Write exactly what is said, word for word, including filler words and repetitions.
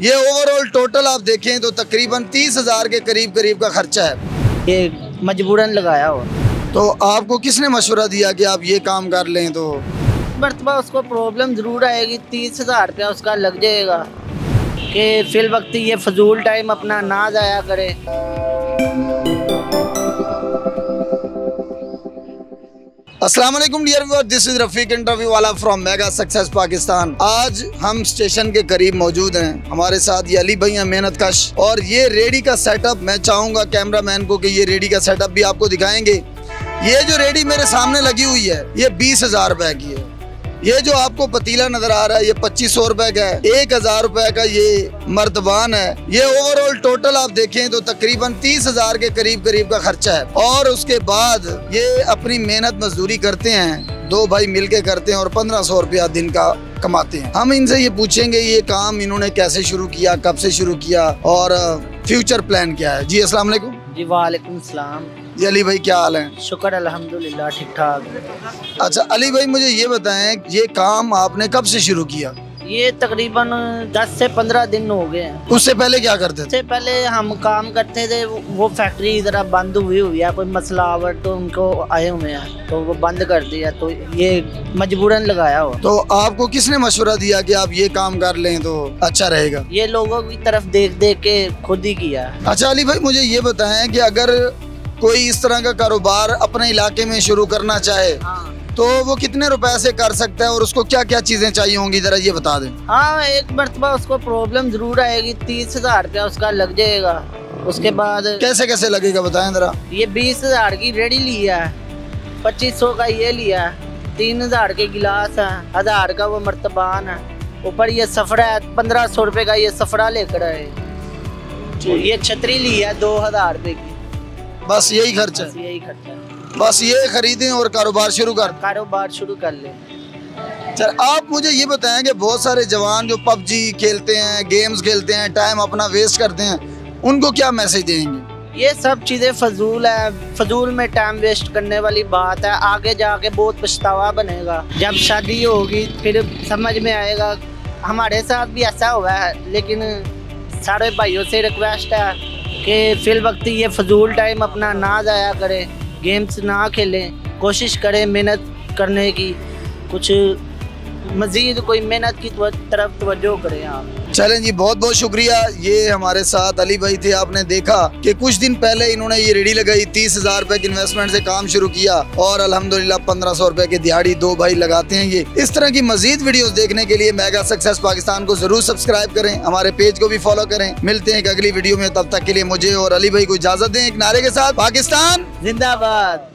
ये overall total आप देखें तो तकरीबन तीस हज़ार के करीब करीब का खर्चा है। ये मजबूरन लगाया हो। तो आपको किसने मशवरा दिया कि आप ये काम कर लें? तो मरतबा उसको प्रॉब्लम ज़रूर आएगी, तीस हज़ार रुपया उसका लग जाएगा कि फिल वक्त ये फजूल टाइम अपना ना जाया करे। अस्सलाम वालेकुम dear viewer, this is Rafiq interview वाला फ्रॉम मेगा सक्सेस पाकिस्तान। आज हम स्टेशन के करीब मौजूद हैं, हमारे साथ ये अली भैया मेहनत कश, और ये रेडी का सेटअप, मैं चाहूँगा कैमरा मैन को कि ये रेडी का सेटअप भी आपको दिखाएंगे। ये जो रेडी मेरे सामने लगी हुई है ये बीस हज़ार रुपये की है। ये जो आपको पतीला नजर आ रहा है ये पच्चीस सौ रुपए का है। एक हजार रुपए का ये मर्दबान है। ये ओवरऑल टोटल आप देखें तो तकरीबन तीस हजार के करीब करीब का खर्चा है। और उसके बाद ये अपनी मेहनत मजदूरी करते हैं, दो भाई मिलके करते हैं और पंद्रह सौ रुपया दिन का कमाते हैं। हम इनसे ये पूछेंगे ये काम इन्होंने कैसे शुरू किया, कब से शुरू किया और फ्यूचर प्लान क्या है। जी अस्सलाम वालेकुम। जी वालेकुम सलाम। जी अली भाई क्या हाल है? शुक्र अल्हम्दुलिल्लाह ठीक ठाक। अच्छा अली भाई मुझे ये बताएं ये काम आपने कब से शुरू किया? ये तकरीबन दस से पंद्रह दिन हो गए हैं। उससे पहले क्या करते थे? उससे पहले हम काम करते थे, वो फैक्ट्री जरा बंद हुई हुई है, कोई मसला आवट तो उनको आए हुए हैं तो वो बंद कर दिया, तो ये मजबूरन लगाया हो। तो आपको किसने मशवरा दिया कि आप ये काम कर लें तो अच्छा रहेगा? ये लोगों की तरफ देख देख के खुद ही किया। अच्छा अली भाई मुझे ये बताएं कि अगर कोई इस तरह का कारोबार अपने इलाके में शुरू करना चाहे तो वो कितने रुपए से कर सकता है और उसको क्या क्या चीजें चाहिए होंगी, जरा ये बता दें। हाँ एक मरतबा उसको प्रॉब्लम जरूर आएगी, तीस हजार रुपया उसका लग जाएगा। उसके बाद कैसे कैसे लगेगा बताएं जरा। ये बीस हजार की रेडी लिया है, पच्चीस सौ का ये लिया है, तीन हजार के गिलास है, हजार का वो मरतबान है, ऊपर ये सफरा है, पंद्रह सौ रुपये का ये सफरा लेकर आए, ये छतरी लिया है दो हजार रुपये की। बस यही खर्चा? यही खर्चा, बस ये खरीदें और कारोबार शुरू कर कारोबार शुरू कर ले। सर आप मुझे ये बताएं कि बहुत सारे जवान जो पबजी खेलते हैं, गेम्स खेलते हैं, टाइम अपना वेस्ट करते हैं, उनको क्या मैसेज देंगे? ये सब चीज़ें फजूल है, फजूल में टाइम वेस्ट करने वाली बात है, आगे जाके बहुत पछतावा बनेगा। जब शादी होगी फिर समझ में आएगा। हमारे साथ भी ऐसा हुआ है, लेकिन सारे भाइयों से रिक्वेस्ट है कि फिल वक्त ये फजूल टाइम अपना ना जाया करें, गेम्स ना खेलें, कोशिश करें मेहनत करने की, कुछ मज़ीद कोई मेहनत की तरफ तवज्जो करें आप। चलें जी, बहुत बहुत शुक्रिया। ये हमारे साथ अली भाई थे। आपने देखा कि कुछ दिन पहले इन्होंने ये रेडी लगाई, तीस हज़ार रुपये के इन्वेस्टमेंट से काम शुरू किया और अल्हम्दुलिल्लाह पंद्रह सौ रुपये की दिहाड़ी दो भाई लगाते हैं। ये इस तरह की मज़ीद वीडियोस देखने के लिए मेगा सक्सेस पाकिस्तान को ज़रूर सब्सक्राइब करें, हमारे पेज को भी फॉलो करें। मिलते हैं एक अगली वीडियो में, तब तक के लिए मुझे और अली भाई को इजाज़त दें एक नारे के साथ। पाकिस्तान जिंदाबाद।